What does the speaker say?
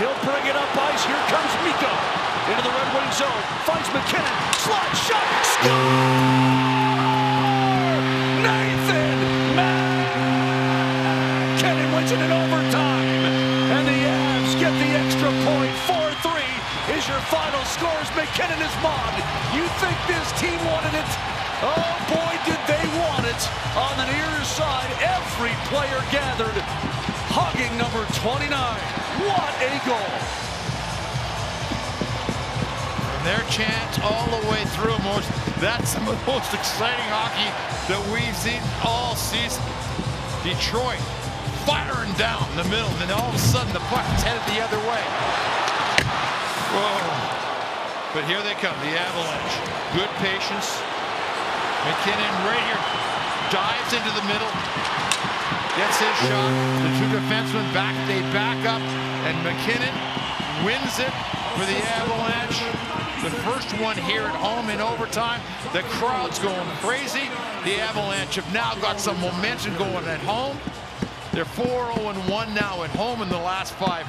He'll bring it up ice. Here comes Miko into the Red Wing zone. Finds MacKinnon. Slot shot. Score! Nathan MacKinnon wins it in overtime. And the Avs get the extra point. 4-3 is your final scores. MacKinnon is mobbed. You think this team wanted it? Oh, boy, did they want it. On the near side, every player gathered. Hugging number 29. What a goal! And their chants all the way through. That's some of the most exciting hockey that we've seen all season. Detroit firing down the middle, and then all of a sudden the puck is headed the other way. Whoa. But here they come, the Avalanche. Good patience. MacKinnon right here dives into the middle, gets his shot. The two defensemen back up, and MacKinnon wins it for the Avalanche. The first one here at home in overtime. The crowd's going crazy. The Avalanche have now got some momentum going at home. They're 4-0-1 now at home in the last 5.